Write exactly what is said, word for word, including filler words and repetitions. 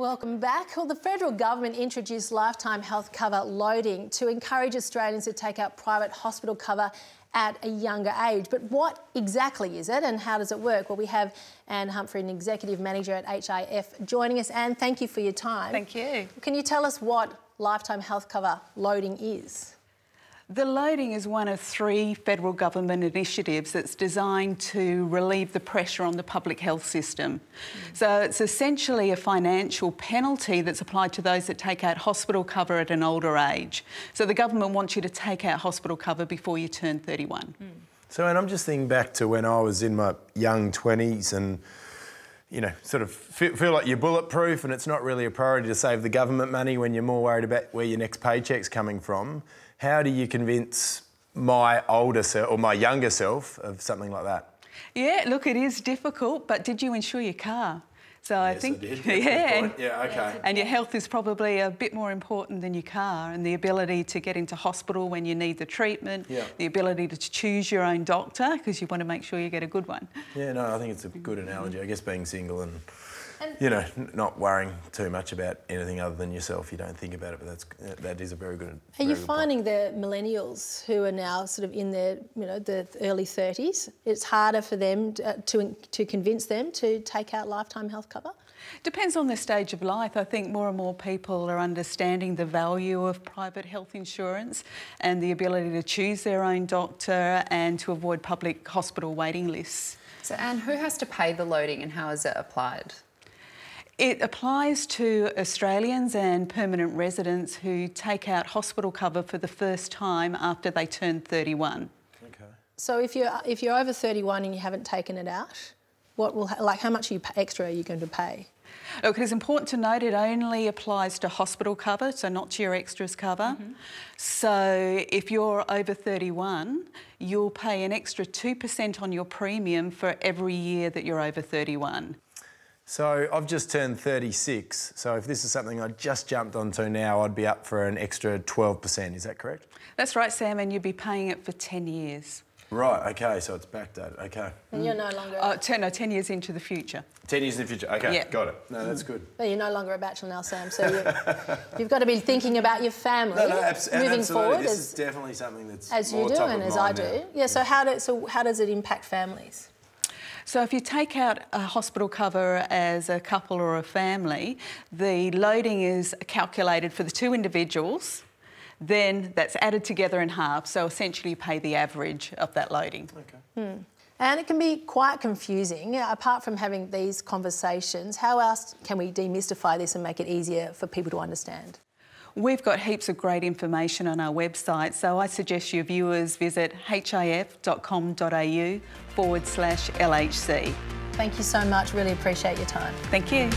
Welcome back. Well, the federal government introduced lifetime health cover loading to encourage Australians to take out private hospital cover at a younger age. But what exactly is it and how does it work? Well, we have Anne Humphrey, an executive manager at H I F, joining us. Anne, thank you for your time. Thank you. Can you tell us what lifetime health cover loading is? The loading is one of three federal government initiatives that's designed to relieve the pressure on the public health system. Mm. So it's essentially a financial penalty that's applied to those that take out hospital cover at an older age. So the government wants you to take out hospital cover before you turn thirty-one. Mm. So, and I'm just thinking back to when I was in my young twenties and, you know, sort of feel like you're bulletproof and it's not really a priority to save the government money when you're more worried about where your next paycheck's coming from. How do you convince my older self or my younger self of something like that? Yeah, look, it is difficult, but did you insure your car? So yes, I think, I did. yeah, yeah, okay. And your health is probably a bit more important than your car, and the ability to get into hospital when you need the treatment, yeah. the ability to choose your own doctor because you want to make sure you get a good one. Yeah, no, I think it's a good analogy. I guess being single and, and you know, not worrying too much about anything other than yourself, you don't think about it, but that's that is a very good. Are you finding the millennials who are now sort of in their you know the early thirties? It's harder for them to to, to convince them to take out lifetime health cover? Depends on the stage of life. I think more and more people are understanding the value of private health insurance and the ability to choose their own doctor and to avoid public hospital waiting lists. So Anne, who has to pay the loading and how is it applied? It applies to Australians and permanent residents who take out hospital cover for the first time after they turn thirty-one. Okay. So if you're, if you're over thirty-one and you haven't taken it out, what will, like, how much are you pay, extra are you going to pay? Look, it's important to note it only applies to hospital cover, so not to your extras cover. Mm-hmm. So if you're over thirty-one, you'll pay an extra two percent on your premium for every year that you're over thirty-one. So I've just turned thirty-six, so if this is something I just jumped onto now, I'd be up for an extra twelve percent, is that correct? That's right, Sam, and you'd be paying it for ten years. Right, OK, so it's backdated, OK. And you're no longer... Oh, ten, no, ten years into the future. ten years in the future, OK, yeah. Got it. No, that's good. But you're no longer a bachelor now, Sam, so you're, you've got to be thinking about your family no, no, abs moving absolutely. forward. This as, is definitely something that's As you more do top and as I do. Now. Yeah, so how, do, so how does it impact families? So if you take out a hospital cover as a couple or a family, the loading is calculated for the two individuals, then that's added together in half, so essentially you pay the average of that loading. Okay. Mm. And it can be quite confusing. Apart from having these conversations, how else can we demystify this and make it easier for people to understand? We've got heaps of great information on our website, so I suggest your viewers visit hif dot com dot a u forward slash L H C. Thank you so much. Really appreciate your time. Thank you.